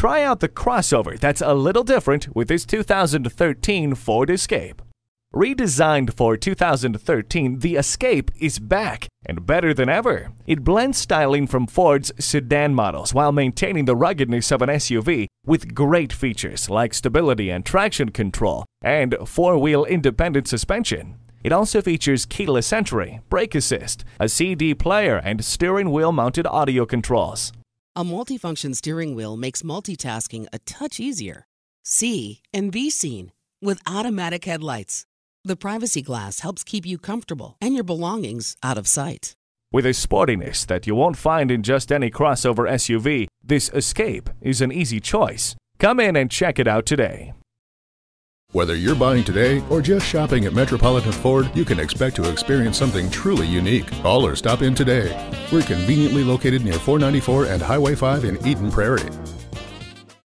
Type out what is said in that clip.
Try out the crossover that's a little different with this 2013 Ford Escape. Redesigned for 2013, the Escape is back and better than ever. It blends styling from Ford's sedan models while maintaining the ruggedness of an SUV with great features like stability and traction control and four-wheel independent suspension. It also features keyless entry, brake assist, a CD player, and steering wheel mounted audio controls. A multifunction steering wheel makes multitasking a touch easier. See and be seen with automatic headlights. The privacy glass helps keep you comfortable and your belongings out of sight. With a sportiness that you won't find in just any crossover SUV, this Escape is an easy choice. Come in and check it out today. Whether you're buying today or just shopping at Metropolitan Ford, you can expect to experience something truly unique. Call or stop in today. We're conveniently located near 494 and Highway 5 in Eden Prairie.